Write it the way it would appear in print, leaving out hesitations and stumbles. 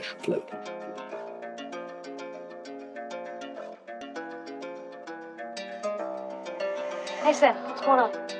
cash flow. Hey Sam, what's going on?